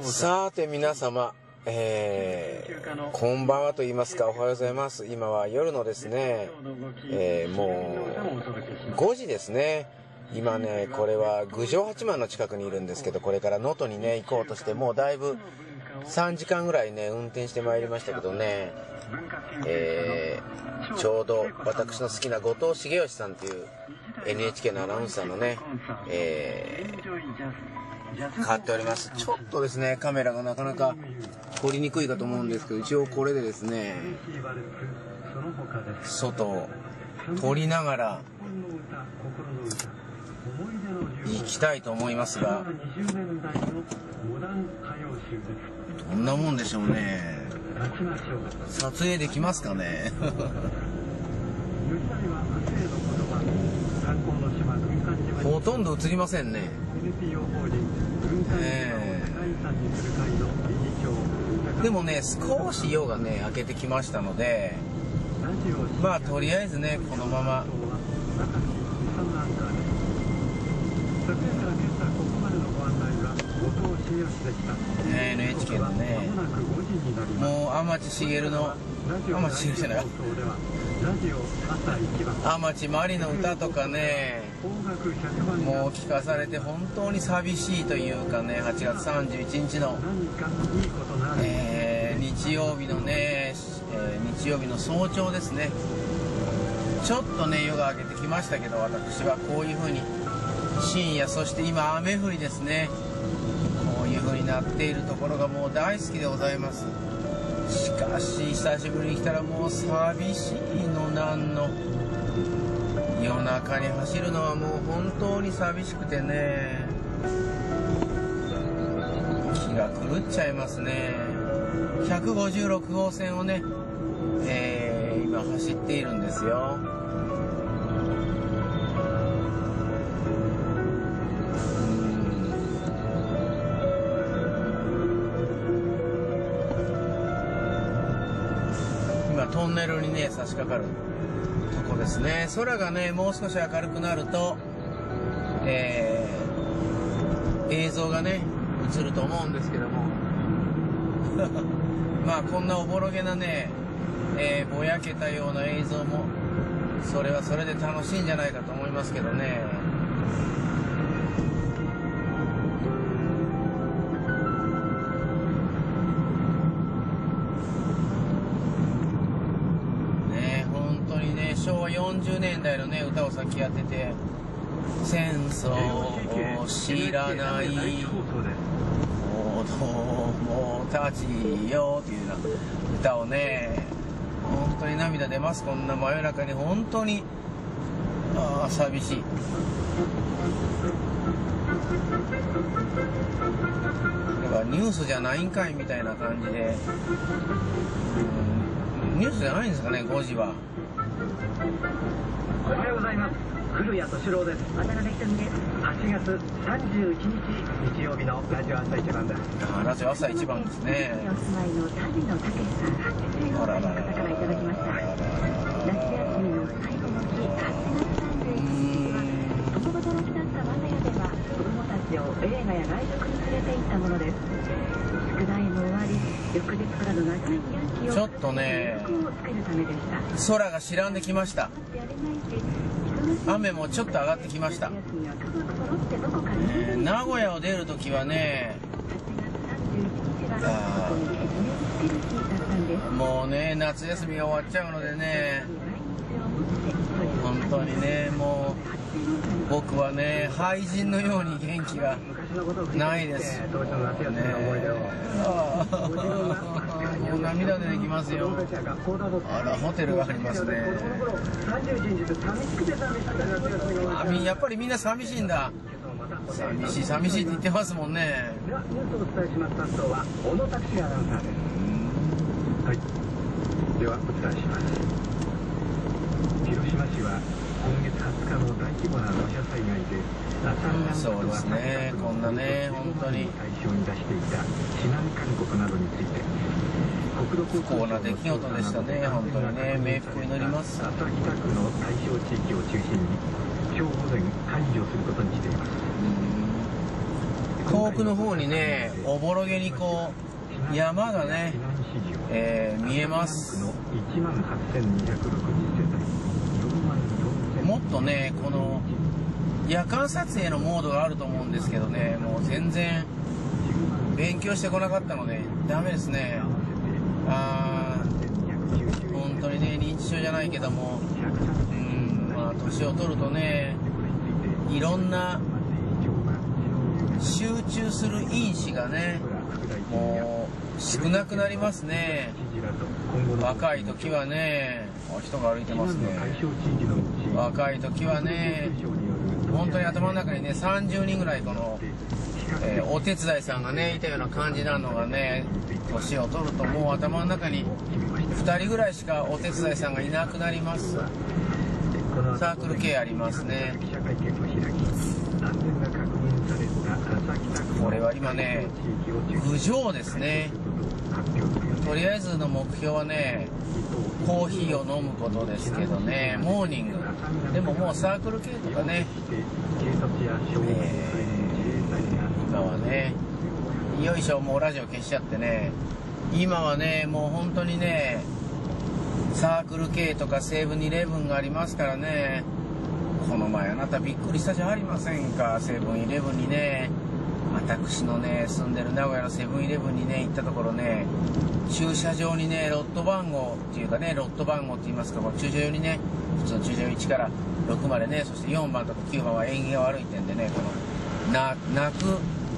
さて皆様、こんばんはと言いますか、おはようございます。今は夜のですね、もう5時ですね。今ね、これは郡上八幡の近くにいるんですけど、これから能登にね行こうとして、もうだいぶ3時間ぐらいね運転してまいりましたけどね、ちょうど私の好きな後藤茂義さんという NHK のアナウンサーのね、変わっております。ちょっとですねカメラがなかなか撮りにくいかと思うんですけど、一応これでですね外を撮りながら行きたいと思いますが、どんなもんでしょうね。撮影できますかね。ほとんど映りませんね。でもね、少し夜がね明けてきましたので、まあとりあえずねこのままNHK のね、もう天地茂の天地茂じゃない天地真理の歌とかね、もう聞かされて本当に寂しいというかね、8月31日の、日曜日のね、日曜日の早朝ですね、ちょっとね夜が明けてきましたけど、私はこういう風に深夜、そして今雨降りですね、こういう風になっているところがもう大好きでございます。しかし久しぶりに来たらもう寂しいのなんの、夜中に走るのはもう本当に寂しくてね、気が狂っちゃいますね。156号線をね、今走っているんですよ。トンネルにね差し掛かるとこですね。空がねもう少し明るくなると、映像がね映ると思うんですけどもまあこんなおぼろげなね、ぼやけたような映像もそれはそれで楽しいんじゃないかと思いますけどね。40年代のね歌を先当てて、戦争を知らない子供たちよっていうような歌をね、本当に涙出ます。こんな真夜中に本当に寂しい。だからニュースじゃないんかいみたいな感じで、ニュースじゃないんですかね、5時は。おはようございます。古谷敏郎です。渡辺ひとみです。8月31日日曜日のラジオ朝一番です。ラジオ朝一番ですね。お住まいの旅のたけしさん、85歳の方からいただきました。夏休みの最後の日、8月31日は共働きだった我が家では子供たちを映画や外食に連れて行ったものです。宿題も終わり、翌日からの長い夜気をちょっとね、空が白んできました。雨もちょっと上がってきました。名古屋を出るときはね、もうね夏休みが終わっちゃうのでね、本当にねもう僕はね廃人のように元気がないです。もう涙出てきますよ。あら、ホテルがありますね。やっぱりみんな寂しいんだ。寂しい寂しいって言ってますもんね。ではお伝えします。広島市は今月20日の大規模な土砂災害で、そうですね、こんなね、本当に不幸な出来事でしたね、本当にね、冥福祈ります。遠くの方にね、おぼろげにこう山がね、見えます。もっとね、この夜間撮影のモードがあると思うんですけどね、もう全然勉強してこなかったのでダメですね。本当にね、認知症じゃないけども、まあ年を取るとね、いろんな集中する因子がね、もう少なくなりますね。若い時はね、人が歩いてますね。若い時はね、本当に頭の中にね、30人ぐらいこの、お手伝いさんがねいたような感じなのがね、年を取るともう頭の中に2人ぐらいしかお手伝いさんがいなくなります。サークル系ありますね。これは今ね、郡上ですね。とりあえずの目標はね、コーヒーを飲むことですけどね、モーニング。でももうサークル系とかね、今はね、よいしょ、もうラジオ消しちゃってね、今はね、もう本当にね、サークル系とかセブンイレブンがありますからね。この前あなたびっくりしたじゃありませんか。セブンイレブンにね、私のね住んでる名古屋のセブンイレブンにね行ったところね、駐車場にねロット番号っていうかね、ロット番号って言いますか、もう駐車場にね、普通の駐車場1から6までね、そして4番とか9番は縁起が悪い点でね、このなく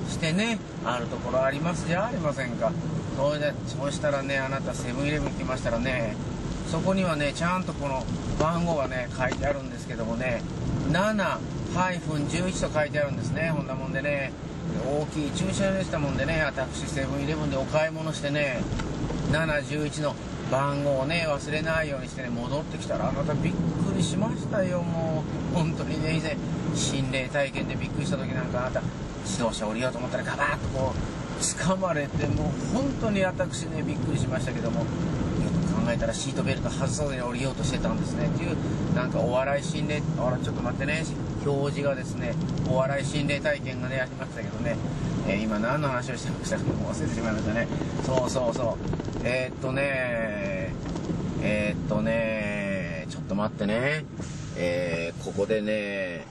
してねあるところありますじゃありませんか。そうしたらね、あなたセブンイレブン来ましたらね、そこにはねちゃんとこの番号がね書いてあるんですけどもね、7-11 と書いてあるんですね。ほんなもんでね、大きい駐車場でしたもんでね、私セブンイレブンでお買い物してね、711の番号をね忘れないようにしてね戻ってきたら、あなたびっくりしましたよ。もう本当にね、以前心霊体験でびっくりした時なんか、あなた自動車降りようと思ったらガバッとこう掴まれて、もう本当に私ねびっくりしましたけども、考えたらシートベルト外さずに降りようとしてたんですねっていう、なんかお笑い心霊、ちょっと待ってね、表示がですね、お笑い心霊体験がねありましたけどね、今何の話をしてましたか忘れてしまいましたね。そうちょっと待ってね、ここでね、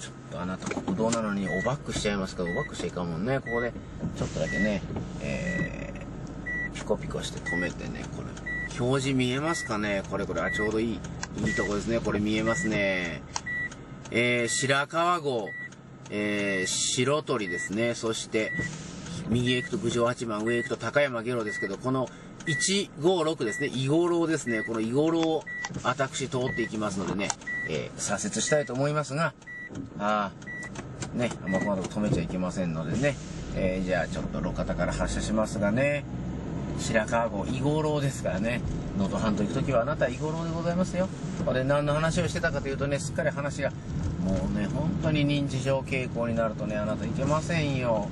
ちょっとあなた国道なのにおバックしちゃいますから、おバックしていかんもんね。ここでちょっとだけね、ピコピコして止めてね、これ表示見えますかね。これちょうどいいとこですね。これ見えますね。白川郷、白鳥ですね。そして右へ行くと郡上八幡、上へ行くと高山下呂ですけど、この156ですね、イゴロウですね。このイゴロウを私通っていきますのでね、左折したいと思いますが、ね、あんまこのとこ止めちゃいけませんのでね、じゃあちょっと路肩から発車しますがね、白川郷イゴロウですからね、能登半島行くときはあなたイゴロウでございますよ。で、何の話をしてたかというとね、すっかり話がもうね、本当に認知症傾向になるとね、あなたいけませんよ。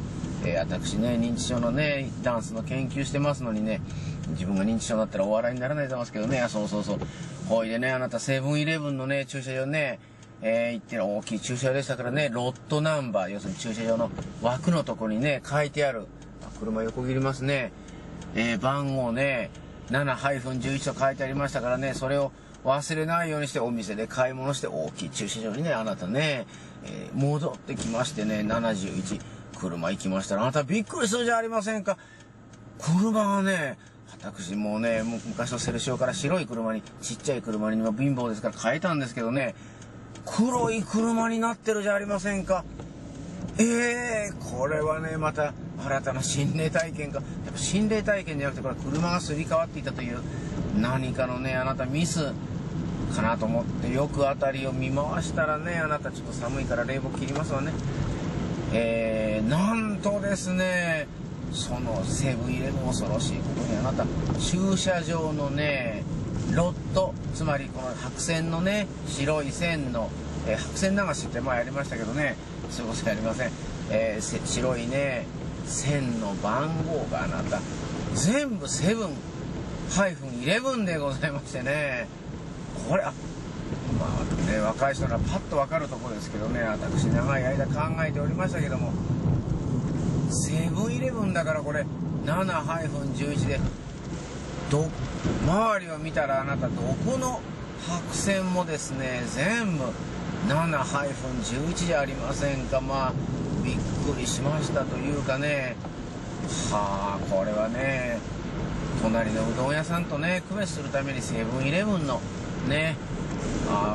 私ね、認知症のねダンスの研究してますのにね、自分が認知症になったらお笑いにならないと思いますけどね。ほいでね、あなたセブンイレブンのね駐車場ね、行ってる大きい駐車場でしたからね、ロットナンバー、要するに駐車場の枠のところにね書いてある、車横切りますね、番号ね 7-11 と書いてありましたからね、それを忘れないようにしてお店で買い物して、大きい駐車場にねあなたね、戻ってきましてね、711車行きましたら、あなたびっくりするじゃありませんか。車がね、私もうね、もう昔のセルシオから白い車に、ちっちゃい車に、貧乏ですから変えたんですけどね、黒い車になってるじゃありませんか。これはねまた新たな心霊体験か。やっぱ心霊体験じゃなくて、これ車がすり替わっていたという何かのね、あなたミスかなと思ってよく辺りを見回したらね、あなたちょっと寒いから冷房切りますわね、なんとですね、そのセブンイレブン、恐ろしいことにあなた駐車場のねロット、つまりこの白線のね、白い線の、白線流しって前やりましたけどね、そういうことやりません、白いね線の番号があなた全部セブン-11でございましてね、これね、若い人ならパッと分かるところですけどね、私長い間考えておりましたけども、セブンイレブンだからこれ 7-11 で周りを見たらあなたどこの白線もですね全部 7-11 じゃありませんか。まあびっくりしましたというかね、はあこれはね隣のうどん屋さんとね区別するためにセブンイレブンのね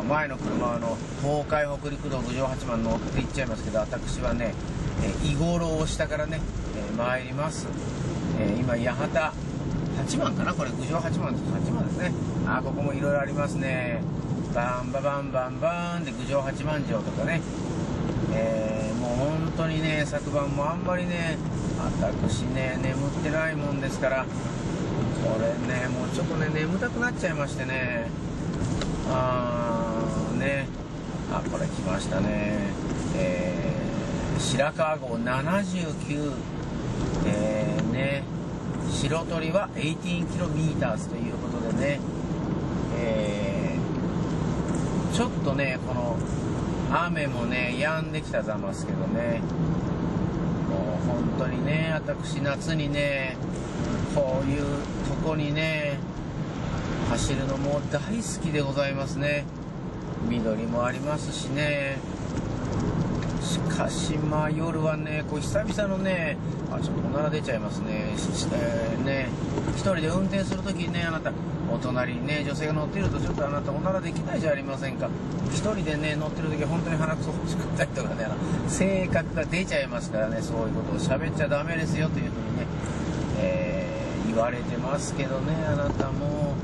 前の車は東海北陸道郡上八幡乗って行っちゃいますけど、私はね居頃を下からね参ります。今八幡八幡かな、これ郡上八幡です八幡ですね。あここもいろいろありますね。バンババンバンバンで郡上八幡城とかね、もう本当にね昨晩もあんまりね私ね眠ってないもんですから、これねもうちょっとね眠たくなっちゃいましてね、あこれ来ましたね、白川郷79、白鳥は 18km ということでね、ちょっとねこの雨もね止んできたざますけどね、もう本当にね私夏にねこういうとこにね走るのも大好きでございますね。緑もありますしね、しかしまあ夜はねこう久々のねちょっとおなら出ちゃいますね、一人で運転するときねあなたお隣にね女性が乗っているとちょっとあなたおならできないじゃありませんか。一人でね乗ってるとき本当に鼻くそ欲しかったりとかね性格が出ちゃいますからね、そういうことを喋っちゃダメですよというふうにね、言われてますけどね、あなたも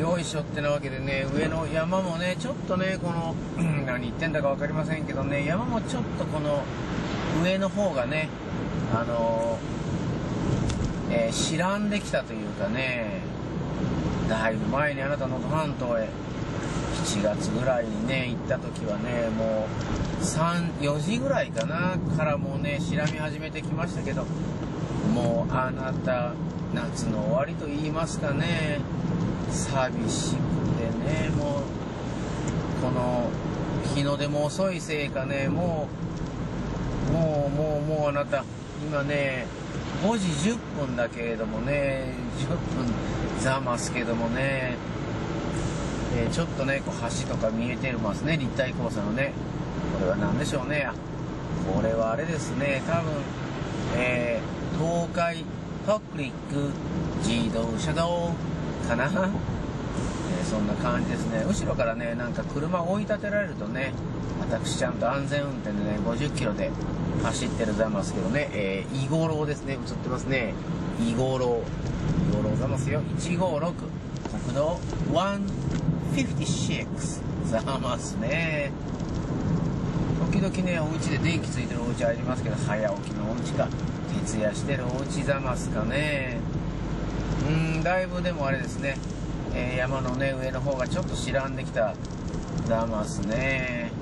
よいしょってなわけでね、上の山もねちょっとねこの何言ってんだか分かりませんけどね、山もちょっとこの上の方がね白んできたというかね、だいぶ前にあなたの能登半島へ7月ぐらいにね行った時はねもう4時ぐらいかなからもうね白み始めてきましたけど、もうあなた夏の終わりと言いますかね寂しくてね、もうこの日の出も遅いせいかねもうあなた今ね5時10分だけれどもね10分ざますけどもね、ちょっとねこう橋とか見えてますね、立体交差のね、これは何でしょうね、これはあれですね多分、東海北陸自動車道かな、そんな感じですね。後ろからねなんか車を追い立てられるとね私ちゃんと安全運転でね50kmで走ってるざますけどね、イゴロウですね、映ってますねイゴロウざますよ。156国道156ざますね。時々ねお家で電気ついてるお家ありますけど、早起きのお家か徹夜してるお家ざますかね。だいぶでもあれですね、山のね上の方がちょっと白んできたざますね。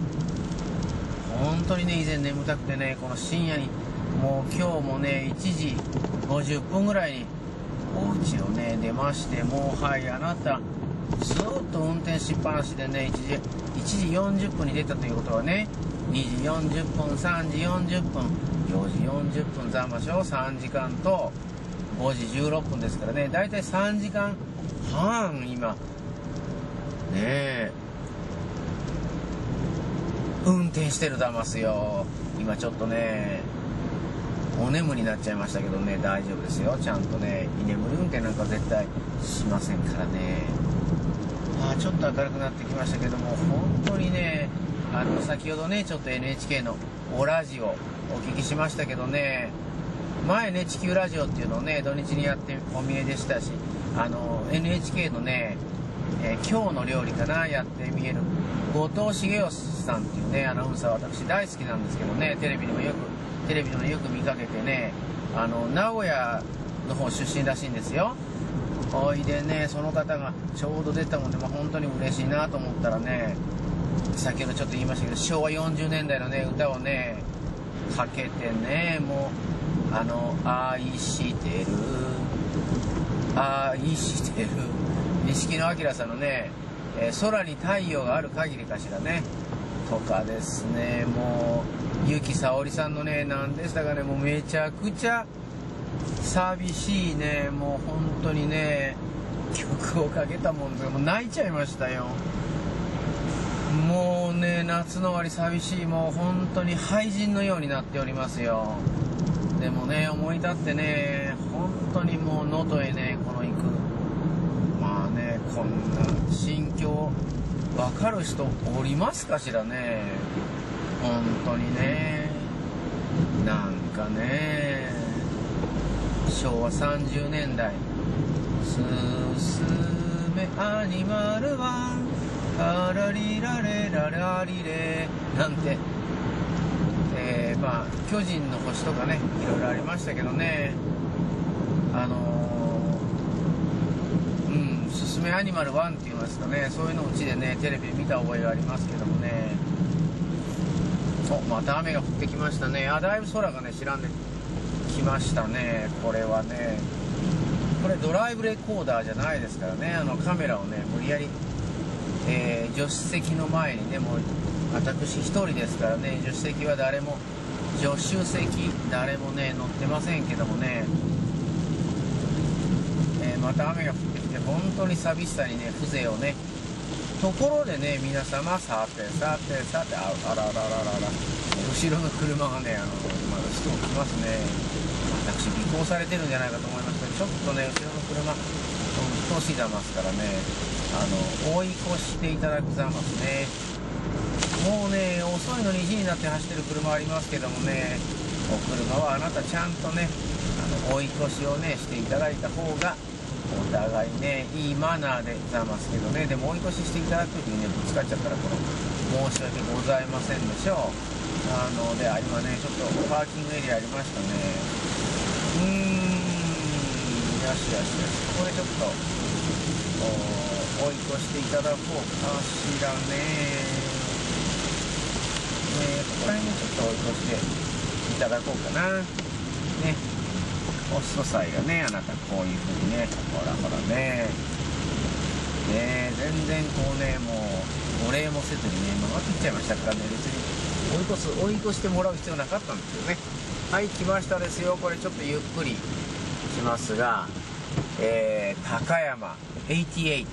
本当にね以前眠たくてねこの深夜にもう今日もね1時50分ぐらいにお家をね出まして、もうあなたずっと運転しっぱなしでね1時40分に出たということはね2時40分3時40分4時40分ざましょう、3時間と5時16分ですからねだいたい3時間半今ね運転してるざますよ。今ちょっとねお眠になっちゃいましたけどね大丈夫ですよ、ちゃんとね居眠り運転なんか絶対しませんからね。ちょっと明るくなってきましたけども本当にね先ほどねちょっと NHK のおラジオをお聞きしましたけどね、前ね地球ラジオっていうのをね土日にやってお見えでしたし、NHK のね「今日の料理」かなやって見える後藤茂義さんっていうねアナウンサーは私大好きなんですけどね、テレビでもよく見かけてね名古屋の方出身らしいんですよ。おいでねその方がちょうど出たもんで、本当に嬉しいなと思ったらね先ほどちょっと言いましたけど昭和40年代のね歌をねかけてね、もう愛してる錦野明さんのね「空に太陽がある限り」かしらねとかですね、もう由紀さおりさんのね、何でしたかね、もうめちゃくちゃ寂しいね、もう本当にね、曲をかけたもんですが、もう泣いちゃいましたよ。もうね、夏の終わり寂しい、もう本当に廃人のようになっておりますよ。でもね、思い立ってね、本当にもう能登へね、この行く、まあね、こんな心境分かる人おりますかしらね、本当にね、なんかね、昭和30年代、すすめアニマルは、あらりられららりれなんて。まあ「巨人の星」とかね、いろいろありましたけどね、「すすめアニマル1」っていいますかね、そういうのうちでね、テレビ見た覚えがありますけどもね。お、また雨が降ってきましたね。あ、だいぶ空がね白んできましたね。これはね、これドライブレコーダーじゃないですからね、カメラをね無理やり、助手席の前にね、もう私一人ですからね、助手席誰もね乗ってませんけどもね、また雨が降ってきて、本当に寂しさにね、風情をね。ところでね、皆様、さて、あらららら、後ろの車がね、まだ人を来ますね。私尾行されてるんじゃないかと思いましたけど、ちょっとね、後ろの車うっとうしいざますからね、追い越していただくざますね。もうね、遅いのに意地になって走ってる車ありますけどもね、お車はあなたちゃんとね、追い越しをねしていただいた方が、お互いね、いいマナーでざますけどね。でも追い越ししていただく時にね、ぶつかっちゃったら、この申し訳ございませんでしょう。で、今ね、ちょっとパーキングエリアありましたね。よしよしよし、これちょっと追い越していただこうかしらね。ここら辺にちょっと追い越していただこうかな。ね。お素材がね、あなたこういう風にね、ほらほらね。ね、全然こうね、もうお礼もせずにね、回ってきちゃいましたからね、別に追い越してもらう必要なかったんですよね。はい、来ましたですよ。これちょっとゆっくり来ますが、高山88、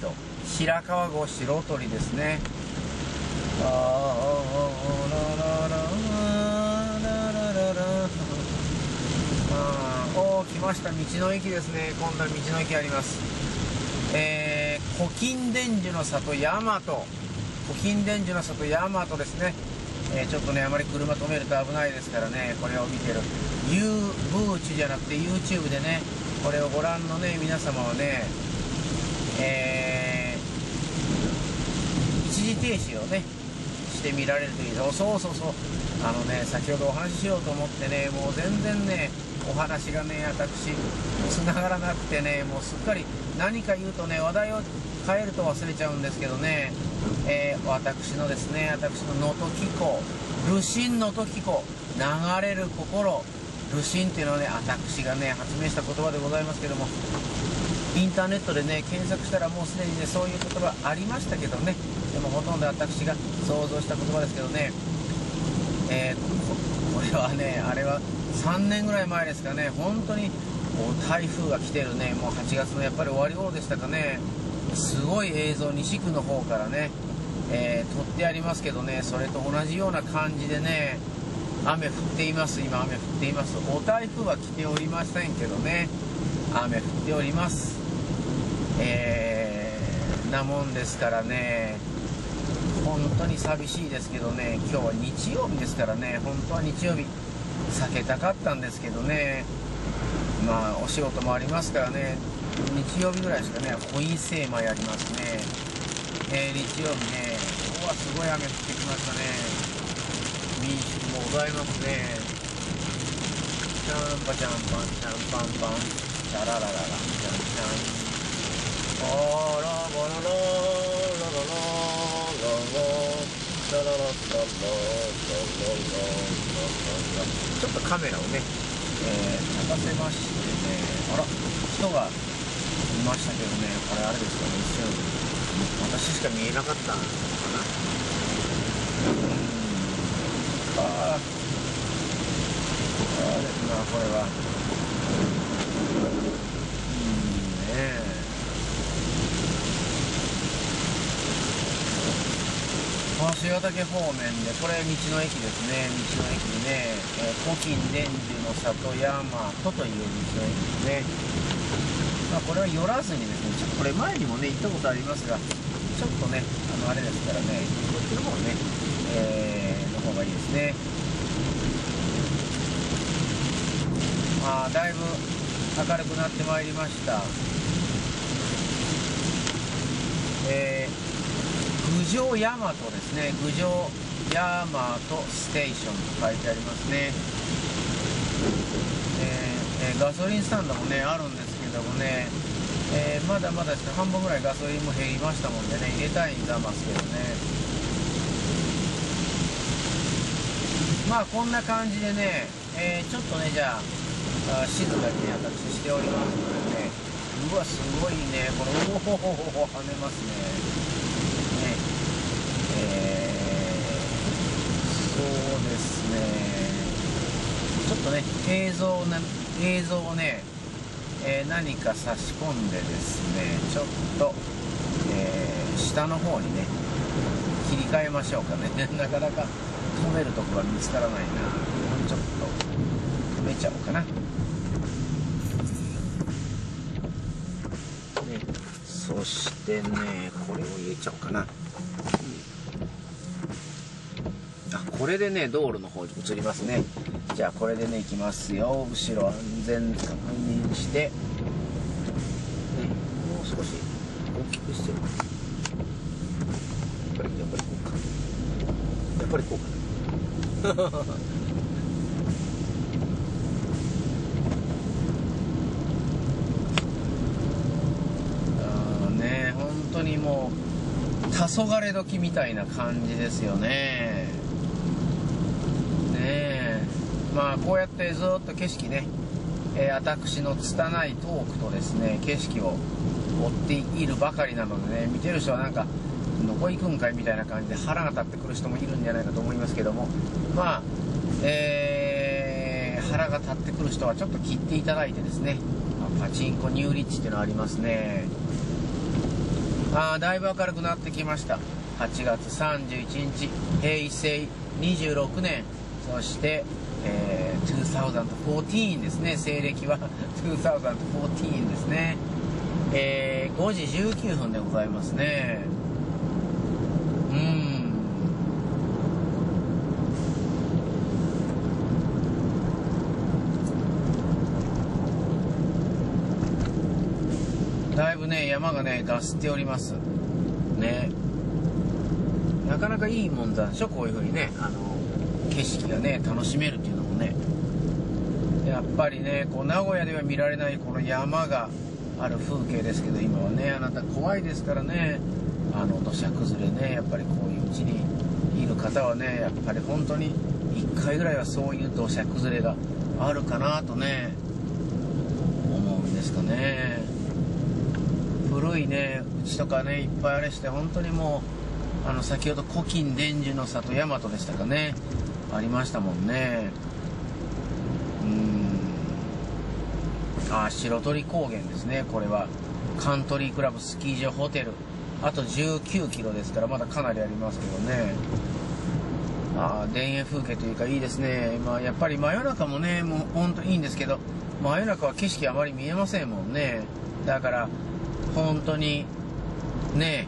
白川郷白鳥ですね。来ました、道の駅ですね。今度は道の駅あります。古今伝授の里大和、古今伝授の里大和ですね。ちょっとね、あまり車止めると危ないですからね、これを見てるブーチじゃなくて YouTube でね、これをご覧のね皆様はね、一時停止をねしてみられるといいです。そう、先ほどお話ししようと思ってね、もう全然ねお話がね、私つながらなくてね、もうすっかり何か言うとね、話題を変えると忘れちゃうんですけどね、私の能登紀行、流心能登紀行、流れる心、流心っていうのはね、私がね発明した言葉でございますけども、インターネットでね検索したら、もうすでにねそういう言葉ありましたけどね、でもほとんど私が想像した言葉ですけどね、これはね、あれは3年ぐらい前ですかね、本当に台風が来てるね、もう8月のやっぱり終わり頃でしたかね、すごい映像、西区の方からね、撮ってありますけどね、それと同じような感じでね、雨降っています、今、雨降っています、お台風は来ておりませんけどね、雨降っております、なもんですからね。本当に寂しいですけどね、今日は日曜日ですからね、本当は日曜日避けたかったんですけどね、まあお仕事もありますからね、日曜日ぐらいしかね、コイン精米やりますね。日曜日ね、今日はすごい雨降ってきましたね。民宿もございますね。チャンパチャンパンチャンパンパンチャララララチャンチャン、おーらぼろろろろちょっとカメラをね、立たせましてね、あら、人がいましたけどね、これあれですよね、一瞬私しか見えなかったのかな。そうですな、これは。うんねえ。この塩岳方面で、これ道の駅ですね。道の駅でね、古今蓮樹の里山とという道の駅ですね。まあこれは寄らずにですね、ちょっとこれ前にもね、行ったことありますが、ちょっとね、あれですからね、こっちの方ね、の方がいいですね。まあ、だいぶ明るくなってまいりました。郡上大和ですね、郡上大和ステーションと書いてありますね。ガソリンスタンドもね、あるんですでもね、まだまだして半分ぐらいガソリンも減りましたもんでね、入れたいんざますけどね。まあこんな感じでね、ちょっとね、じゃあ静かにね、私しておりますのでね。うわ、すごいね、これ、おおおお跳ねますね。ね、そうですね、ちょっとね、映像をね、何か差し込んでですね、ちょっと、下の方にね、切り替えましょうかね。なかなか止めるとこが見つからないな。ちょっと止めちゃおうかな。ね、そしてね、これを入れちゃおうかな。あ、これでね、道路の方に移りますね。じゃあこれでね、行きますよ。後ろ安全確認して、ね、もう少し大きくして、やっぱりこうか、やっぱりこうかあーね、本当にもう黄昏時みたいな感じですよね。まあこうやってずっと景色ね、私の拙いトークとですね、景色を追っているばかりなのでね、見てる人はなんかどこ行くんかいみたいな感じで腹が立ってくる人もいるんじゃないかと思いますけども、まあ、腹が立ってくる人はちょっと切っていただいてですね、パチンコニューリッチっていうのありますね。あ、だいぶ明るくなってきました。8月31日平成26年、そして2014ですね、西暦は2014ですね、5時19分でございますね。だいぶね、山がね、ガスっておりますね。なかなかいいもんだでしょ、こういうふうにね、景色がね、楽しめるっていうのもね、やっぱりね、こう名古屋では見られないこの山がある風景ですけど、今はね、あなた怖いですからね、土砂崩れね、やっぱりこういううちにいる方はね、やっぱり本当に1回ぐらいはそういう土砂崩れがあるかなとね、思うんですかね。古いね、うちとかね、いっぱいあれして、本当にもう、先ほど古今蓮樹の里大和でしたかね。ありましたもんね。あ、白鳥高原ですね。これはカントリークラブスキー場ホテル、あと19キロですから、まだかなりありますけどね。あ、田園風景というかいいですね。まあやっぱり真夜中もね、もうほんといいんですけど、真夜中は景色あまり見えませんもんね。だから本当にね、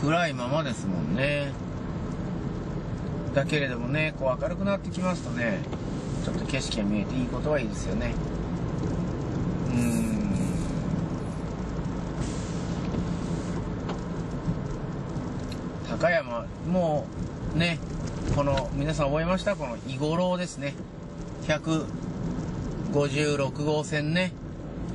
暗いままですもんね。だけれどもね、こう明るくなってきますとね、ちょっと景色が見えていいことはいいですよね。高山、もうね、この皆さん覚えました、この井五郎ですね、156号線ね、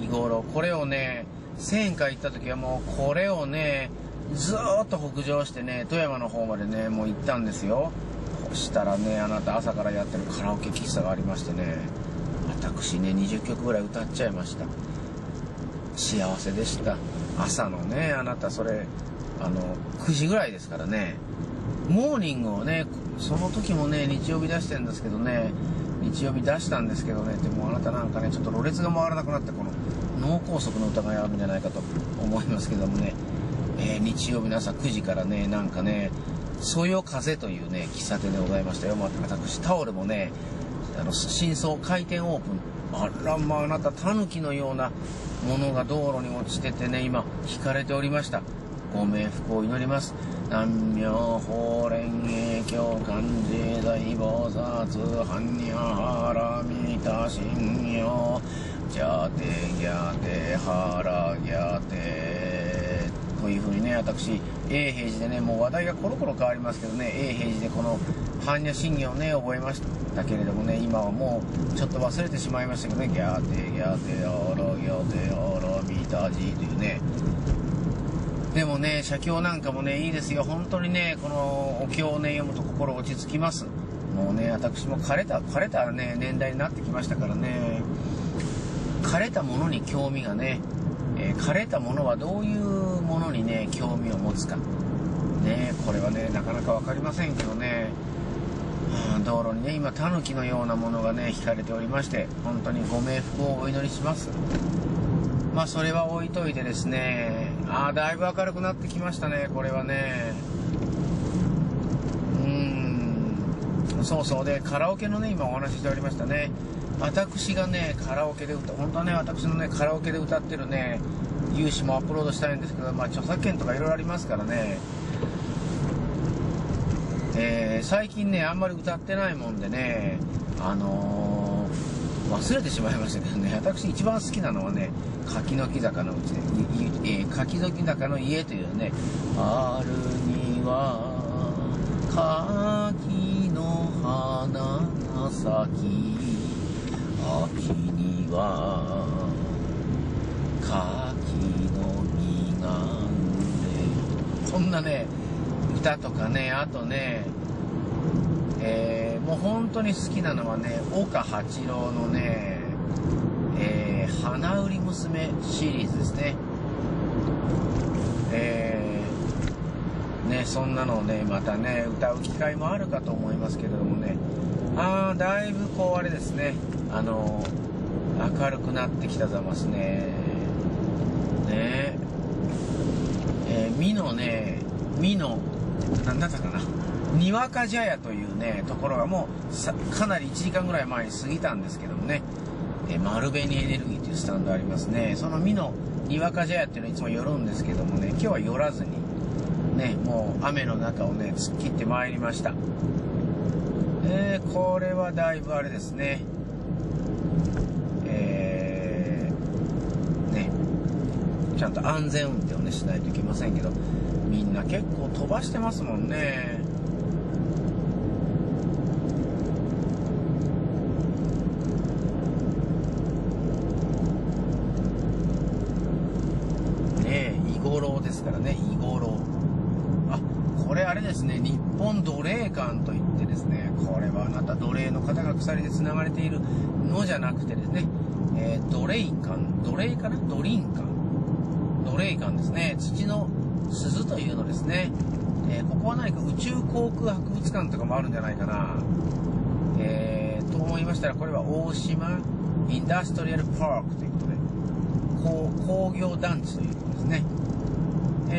井五郎、これをね、1000回行った時はもうこれをね、ずーっと北上してね、富山の方までね、もう行ったんですよ。そしたらね、あなた朝からやってるカラオケ喫茶がありましてね、私ね、20曲ぐらい歌っちゃいました。幸せでした。朝のね、あなたそれ9時ぐらいですからね、モーニングをね、その時もね、日曜日出してるんですけどね、日曜日出したんですけどね、でもあなたなんかね、ちょっとろれつが回らなくなって、この脳梗塞の疑いあるんじゃないかと思いますけどもね、日曜日の朝9時からね、なんかね、そよ風というね、喫茶店でございましたよ。私、タオルもね、新装開店オープン。あら、まあ、あなた、タヌキのようなものが道路に落ちててね、今、引かれておりました。ご冥福を祈ります。南無法蓮華経観世大菩薩般若波羅蜜多心経ジャテギャテハラギャテというふうにね、私永平寺でね、もう話題がコロコロ変わりますけどね、永平寺でこの般若心経をね覚えましたけれどもね、今はもうちょっと忘れてしまいましたけどね、ギャテギャテハラギャテハラミタジというね。でもね、写経なんかもね、いいですよ。本当にね、このお経をね、読むと心落ち着きます。もうね、私も枯れたね、年代になってきましたからね、枯れたものに興味がね、枯れたものはどういうものにね、興味を持つか。ね、これはね、なかなかわかりませんけどね、道路にね、今、タヌキのようなものがね、引かれておりまして、本当にご冥福をお祈りします。まあ、それは置いといてですね、ああ、だいぶ明るくなってきましたね、これはね。そうそう、で、カラオケのね、今お話ししておりましたね。私がね、カラオケで歌、本当はね、私のね、カラオケで歌ってるね、有志もアップロードしたいんですけど、まあ、著作権とかいろいろありますからね。最近ね、あんまり歌ってないもんでね、忘れてしまいましたけどね、私一番好きなのはね、柿の木坂のうちで、柿の木坂の家というね、あるには柿の花が咲き、秋には柿の実が熟れ、こんなね、歌とかね、あとね、もう本当に好きなのはね、岡八郎のね、花売り娘シリーズですね。ね、そんなのをね、またね、歌う機会もあるかと思いますけれどもね、ああ、だいぶこう、あれですね、明るくなってきたざますね。ね、美のね、美の、なんだったかな。にわか茶屋というね、ところがもうかなり1時間ぐらい前に過ぎたんですけどもね、丸紅エネルギーというスタンドありますね。その美のにわか茶屋っていうのはいつも寄るんですけどもね、今日は寄らずに、ね、もう雨の中をね、突っ切ってまいりました。これはだいぶあれですね、ね、ちゃんと安全運転をね、しないといけませんけど、みんな結構飛ばしてますもんね。ですからね、イゴロあ、これあれですね、日本奴隷館といってですね、これはあなた奴隷の方が鎖でつながれているのじゃなくてですね、奴隷館、奴隷かな、ドリン館、奴隷館ですね、土の鈴というのですね、ここは何か宇宙航空博物館とかもあるんじゃないかな、と思いましたら、これは大島インダストリアルパークということで、工業団地ということですね。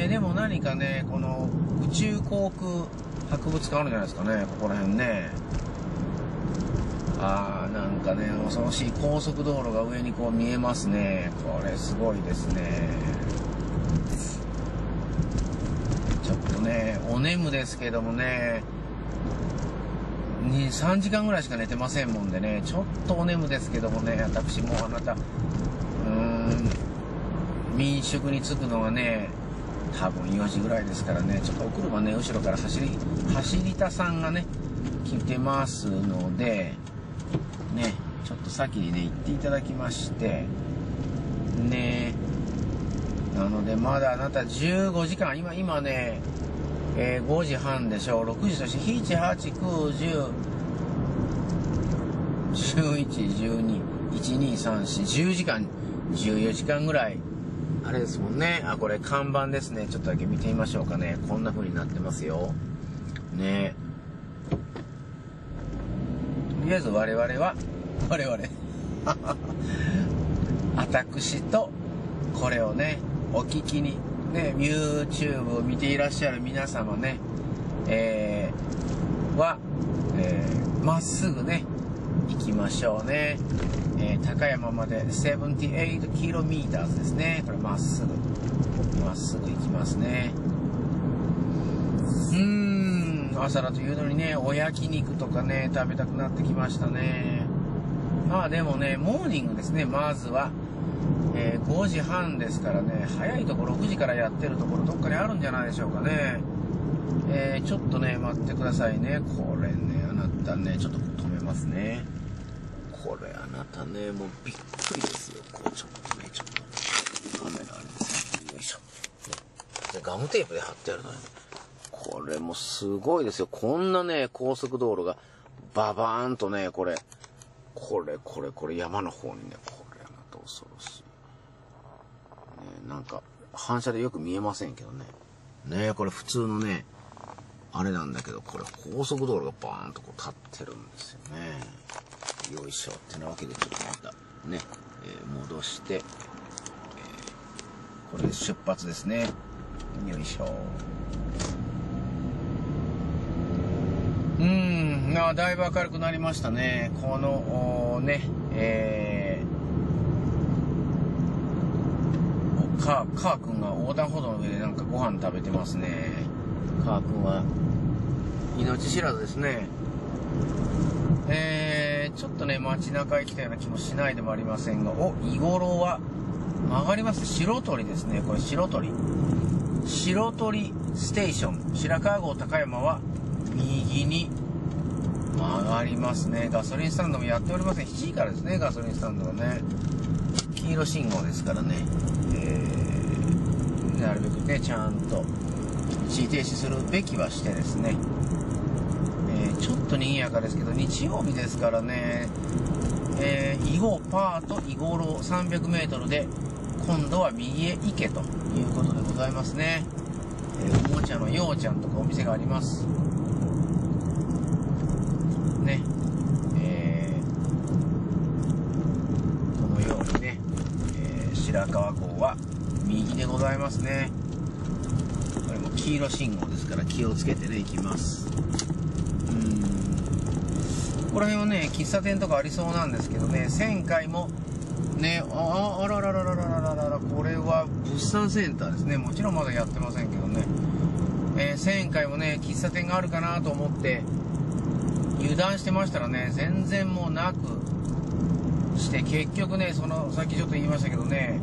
でも何かね、この宇宙航空博物館あるんじゃないですかね、ここら辺ね。ああ、なんかね、恐ろしい高速道路が上にこう見えますね。これすごいですね。ちょっとね、お眠ですけどもね、2、3時間ぐらいしか寝てませんもんでね、ちょっとお眠ですけどもね、私もあなた、民宿に着くのがね、多分4時ぐらいですからね、ちょっとお車ね、後ろから走り田さんがね、来てますので、ね、ちょっと先にね、行っていただきまして、ね、なので、まだあなた15時間、今ね、5時半でしょう、6時として、7、8、9、10、11、12、1、2、3、4、10時間、14時間ぐらい。あれですもんね。あ、これ看板ですね。ちょっとだけ見てみましょうかね。こんな風になってますよ。ね。とりあえず我々。私と、これをね、お聞きに、ね、YouTube を見ていらっしゃる皆様ね、まっすぐね、行きましょうね。高山まで 78km ですね。これまっすぐ行きますね。朝だというのにね、お焼肉とかね、食べたくなってきましたね。まあでもね、モーニングですね。まずは、5時半ですからね、早いとこ6時からやってるところどっかにあるんじゃないでしょうかね。ちょっとね、待ってくださいね。これね、あなたね、ちょっと止めますね。これあなたね、もうびっくりですよ。こうちょっとカメラありますね。よいしょ。ガムテープで貼ってあるのよ。これもすごいですよ。こんなね、高速道路がババーンとね、これ山の方にね、これあなた恐ろしい。ね、なんか反射でよく見えませんけどね。ね、これ普通のね、あれなんだけど、これ高速道路がバーンとこう立ってるんですよね。よいしょってなわけで、ちょっとまたね、戻して、これ出発ですね。よいしょ。だいぶ明るくなりましたね。このね、カー君が横断歩道の上でなんかご飯食べてますね。カー君は命知らずですね。ちょっとね、街中へ来たような気もしないでもありませんが、お、いごろは曲がります。白鳥ですね。これ白鳥ステーション、白川郷高山は右に曲がりますね。ガソリンスタンドもやっておりません。7時からですね、ガソリンスタンドはね。黄色信号ですからね、なるべくね、ちゃんと一時停止するべきはしてですね。ちょっと賑やかですけど、日曜日ですからね、囲碁パート囲碁楼 300m で、今度は右へ行けということでございますね。おもちゃのようちゃんとかお店があります。ね。このようにね、白川郷は右でございますね。これも黄色信号ですから気をつけてね、行きます。この辺はね、喫茶店とかありそうなんですけどね、1000回もね、あらららら、これは物産センターですね。もちろんまだやってませんけどね、1000回もね、喫茶店があるかなと思って油断してましたらね、全然もうなくして、結局ね、そのさっきちょっと言いましたけどね、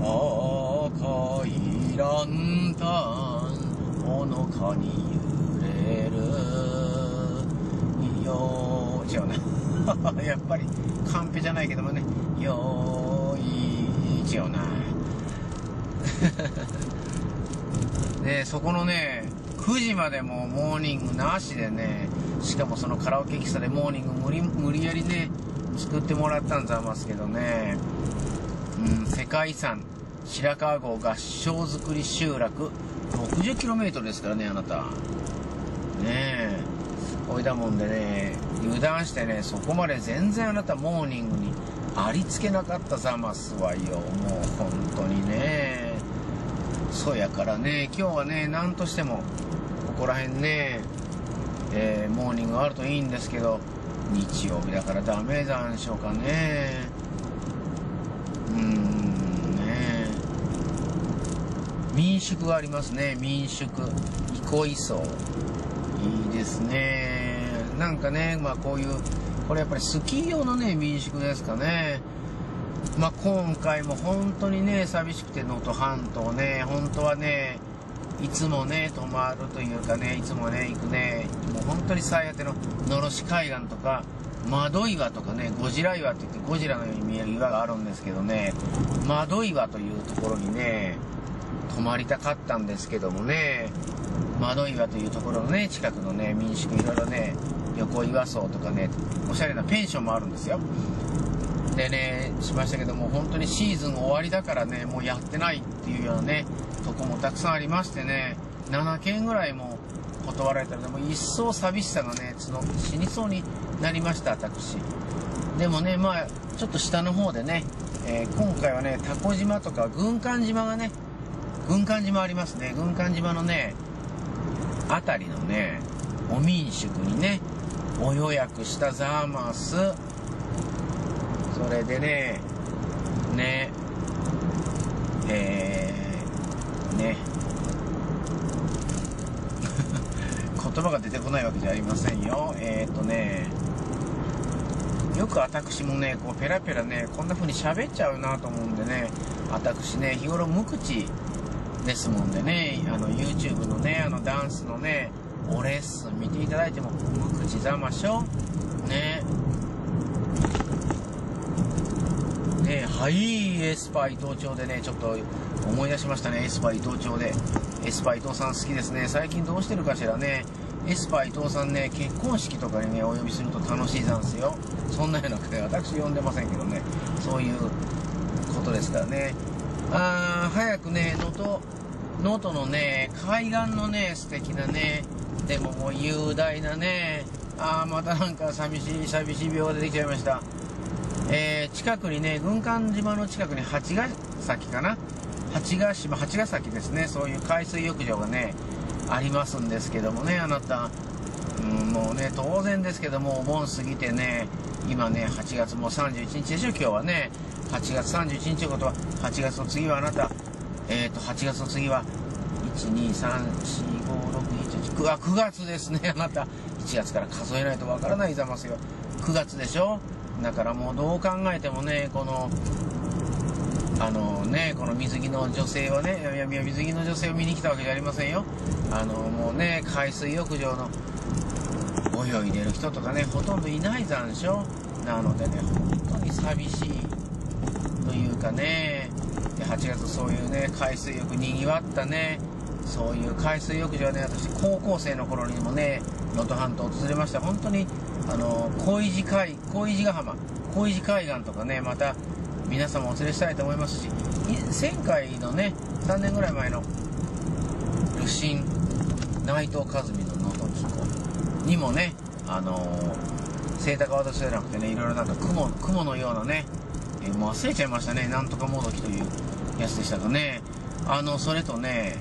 赤いランタンほのかに揺れるよ、違うねやっぱりカンペじゃないけどもね、よーい違うなで、そこのね、9時までもモーニングなしでね、しかもそのカラオケ喫茶でモーニング無理やりね作ってもらったんざますけどね、世界遺産白川郷合掌造り集落 60km ですからね、あなたねえ、おいだもんでね、油断してね、そこまで全然あなたモーニングにありつけなかったざますわよ。もう本当にね、そやからね、今日はね、なんとしてもここら辺ね、モーニングあるといいんですけど、日曜日だからダメざんしょうかね。ね、民宿がありますね。民宿憩い荘、いいですね。なんかね、まあこういう、これやっぱりスキー用のね、民宿ですかね。まあ今回も本当にね、寂しくて能登半島ね、本当はね、いつもね、泊まるというかね、いつもね、行くね、もう本当に最果てののろし海岸とか、窓岩とかね、ゴジラ岩って言って、ゴジラのように見える岩があるんですけどね、窓岩というところにね、泊まりたかったんですけどもね、窓岩というところのね、近くのね、民宿いろいろね、横岩荘とかね、おしゃれなペンションもあるんですよ。でね、しましたけども、本当にシーズン終わりだからね、もうやってないっていうようなね、とこもたくさんありましてね、7件ぐらいも断られたので、もう一層寂しさがね、死にそうになりました、私。でもね、まあ、ちょっと下の方でね、今回はね、タコ島とか軍艦島がね、軍艦島ありますね、軍艦島のね、あたりのね、お民宿にね、お予約したザーマス、それでね、言葉が出てこないわけじゃありませんよ。よく私もね、こうペラペラね、こんな風に喋っちゃうなと思うんでね、私ね、日頃無口ですもんでね、YouTube のね、ダンスのね、おレッスン見ていただいても、無口ざましょ。ね。エスパー伊藤町でね、ちょっと思い出しましたね、エスパー伊藤町で。エスパー伊藤さん好きですね。最近どうしてるかしらね。エスパー伊藤さんね、結婚式とかにね、お呼びすると楽しいざんすよ。そんなような方、私呼んでませんけどね。そういうことですからね。早くね、能登のね、海岸のね、素敵なね、でももう雄大なね、またなんか寂しい病が出てきちゃいました。近くにね、軍艦島の近くに八ヶ崎かな、八ヶ崎ですね、そういう海水浴場がね、ありますんですけどもね、あなた、もうね、当然ですけども、お盆過ぎてね、今ね、8月もう31日でしょ、今日はね、8月31日ということは、8月の次はあなた、8月の次は、1、2、3、4、5、6、7、8、9月ですね、あなた、1月から数えないとわからないざますよ、9月でしょ。だからもうどう考えてもね、この水着の女性はね、水着の女性を見に来たわけじゃありませんよ。もうね、海水浴場の泳いでる人とかね、ほとんどいないざんでしょ。なのでね、本当に寂しいというかね、で8月そういうね、海水浴にぎわったね、そういう海水浴場はね、私高校生の頃にもね、能登半島を訪れました。本当に小石海岸とかね、また皆様お連れしたいと思いますし、前回のね、3年ぐらい前の流神内藤和美の能登紀行にもね、セイタカワダシじゃなくてね、いろいろなんか雲のようなね、もう忘れちゃいましたね、なんとかもどきというやつでしたかね。それとね、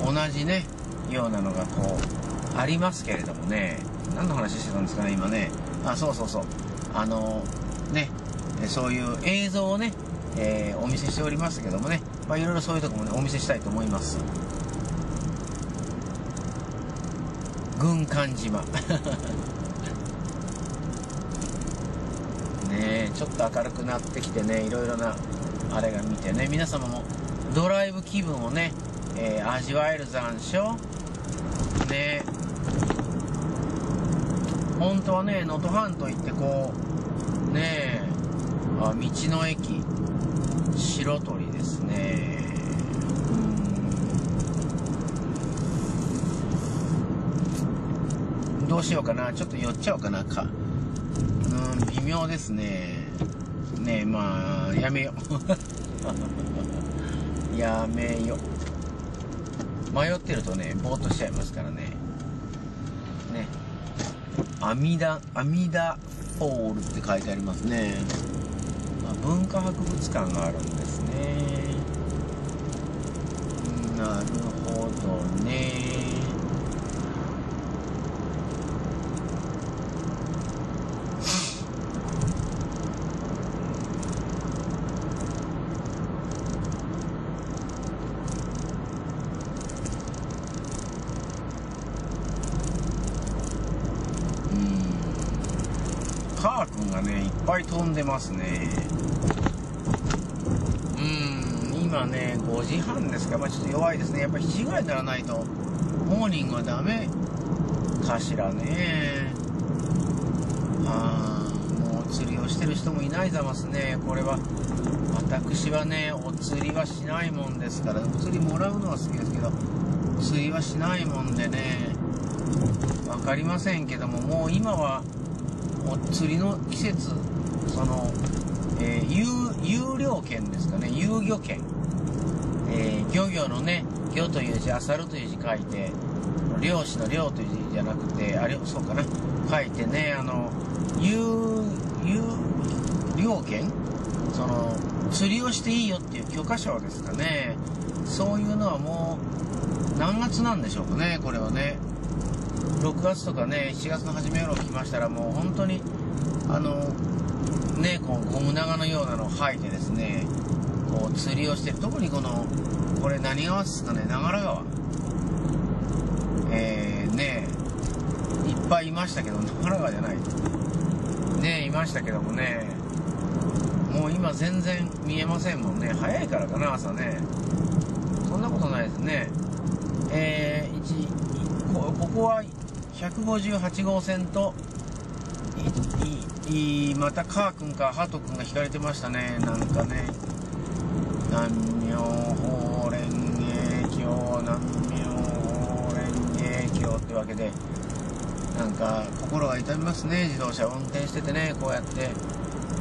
同じね、ようなのがこう、ありますけれどもね、何の話してたんですかね、今ね、そう、そういう映像をね、お見せしておりますけどもね、いろいろそういうとこもね、お見せしたいと思います。軍艦島。ねえ、ちょっと明るくなってきてね、いろいろなあれが見てね、皆様もドライブ気分をね、味わえるざんしょ。ねえ。本当はね、能登半島行ってこう、ねえ、道の駅、白鳥ですね。どうしようかな、ちょっと寄っちゃおうかな、微妙ですね。ねえ、まあ、やめよう。やめよう。迷ってるとね、ぼーっとしちゃいますからね。阿弥陀フォールって書いてありますね。まあ、文化博物館があるんですね。なるほどね。いっぱい飛んでますね。今ね、5時半ですか、ちょっと弱いですね。やっぱり7時ぐらいにならないと、モーニングはダメかしらね。もう釣りをしてる人もいないざますね。これは、私はね、お釣りはしないもんですから、お釣りもらうのは好きですけど、釣りはしないもんでね、わかりませんけども、もう今は、お釣りの季節、その、有料券ですかね、有魚券、漁業のね、漁という字、あさるという字書いて、漁師の漁という字じゃなくて、あれ、そうかな、書いてね、有料券、その釣りをしていいよっていう許可証ですかね、そういうのはもう何月なんでしょうかね、これはね、6月とかね、7月の初め頃来ましたら、もう本当にね、こうゴム長のようなのを履いてですね、こう釣りをしてる、特にこれ何川ですかね、長良川、ねいっぱいいましたけど、長良川じゃないね、いましたけどもね、もう今全然見えませんもんね。早いからかな、朝ね。そんなことないですね。ここは158号線と、またカー君かハト君が引かれてましたね。なんかね、南明法蓮華経、南明法蓮華経ってわけで、なんか心が痛みますね。自動車運転しててね、こうやって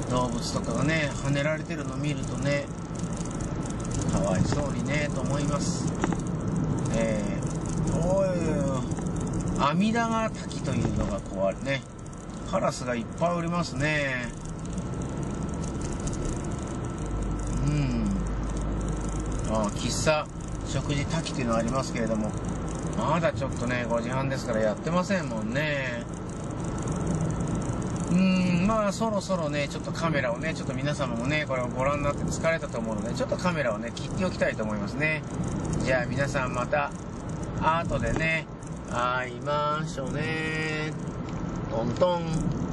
動物とかがね跳ねられてるの見るとね、かわいそうにねと思います。阿弥陀ヶ滝というのがこうあるね、カラスがいっぱいおりますね。うん、喫茶食事滝というのがありますけれども、まだちょっとね5時半ですからやってませんもんね。まあそろそろね、ちょっとカメラをね、ちょっと皆様もね、これをご覧になって疲れたと思うので、ちょっとカメラをね切っておきたいと思いますね。じゃあ皆さんまた後でね会いましょうね。トントン。